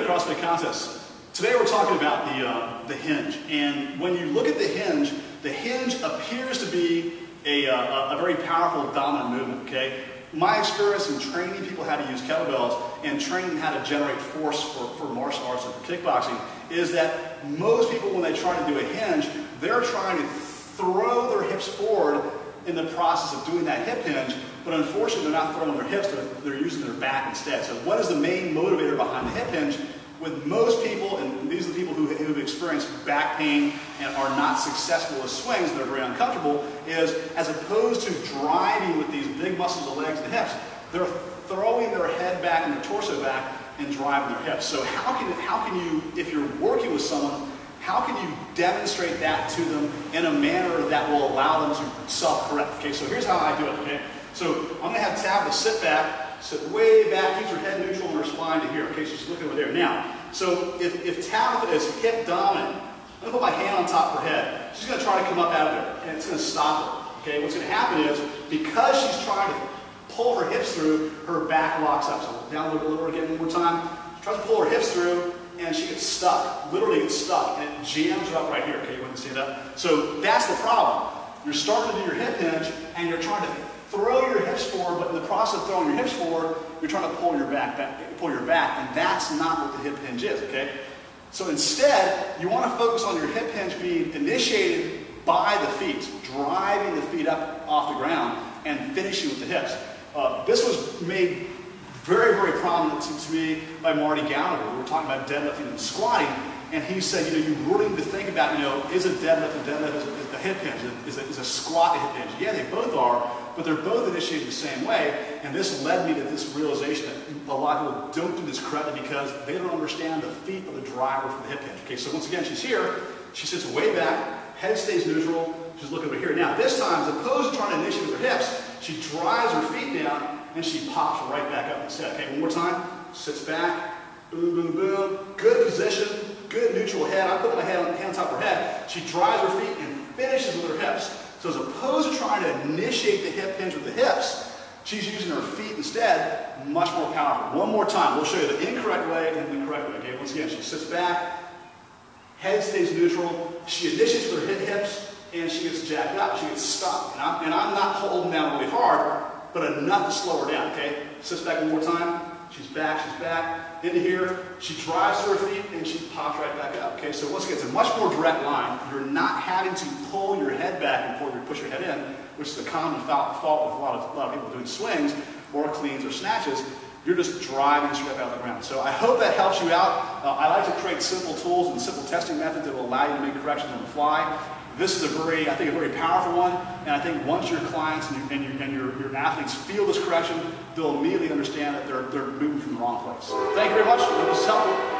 The CrossFit contest. Today we're talking about the hinge, and when you look at the hinge appears to be a very powerful dominant movement. Okay, my experience in training people how to use kettlebells and training how to generate force for martial arts and for kickboxing is that most people, when they try to do a hinge, they're trying to throw their hips forward in the process of doing that hip hinge, but unfortunately they're not throwing their hips, they're using their back instead. So what is the main motivator behind the hip hinge? With most people, and these are the people who've experienced back pain and are not successful with swings, they're very uncomfortable, is as opposed to driving with these big muscles of legs and hips, they're throwing their head back and their torso back and driving their hips. So how can you, if you're working with someone, how can you demonstrate that to them in a manner that will allow them to self-correct? Okay, so here's how I do it, okay? So I'm gonna have Tabitha sit way back, keeps her head neutral and her spine to here, okay? So she's looking over there. Now, so if Tabitha is hip dominant, I'm gonna put my hand on top of her head. She's gonna try to come up out of there, and it's gonna stop her, okay? What's gonna happen is, because she's trying to pull her hips through, her back locks up. So down a little over again one more time. She tries to pull her hips through, and she gets stuck, literally gets stuck, and it jams her up right here, okay, you wouldn't see that? So that's the problem. You're starting to do your hip hinge, and you're trying to throw your hips forward, but in the process of throwing your hips forward, you're trying to pull your back, and that's not what the hip hinge is, okay? So instead, you want to focus on your hip hinge being initiated by the feet, driving the feet up off the ground, and finishing with the hips. This was made very, very prominent to me by Marty Gallagher. We were talking about deadlifting and squatting, and he said, you know, you really need to think about, you know, is a deadlift a deadlift, is a hip hinge, is a squat a hip hinge? Yeah, they both are, but they're both initiated the same way, and this led me to this realization that a lot of people don't do this correctly because they don't understand the feet of the driver for the hip hinge. Okay, so once again, she's here, she sits way back, head stays neutral, she's looking over here. Now, this time, as opposed to trying to initiate with her hips, she drives her feet down, and she pops right back up instead. Okay, one more time, sits back, boom, boom, boom. Good position, good neutral head. I put my hand on top of her head. She drives her feet and finishes with her hips. So as opposed to trying to initiate the hip hinge with the hips, she's using her feet instead, much more powerful. One more time, we'll show you the incorrect way and the correct way. Okay, once again, she sits back, head stays neutral, she initiates with her hips, and she gets jacked up, she gets stopped. And I'm not holding down really hard, but enough to slow her down, okay? Sits back one more time, she's back, into here, she drives to her feet, and she pops right back up, okay? So once again, it's a much more direct line. You're not having to pull your head back and push your head in, which is the common fault with a lot of people doing swings or cleans or snatches. You're just driving straight out of the ground. So I hope that helps you out. I like to create simple tools and simple testing methods that will allow you to make corrections on the fly. This is I think a very powerful one, and I think once your clients and your athletes feel this correction, they'll immediately understand that they're moving from the wrong place. Thank you very much. It was helpful.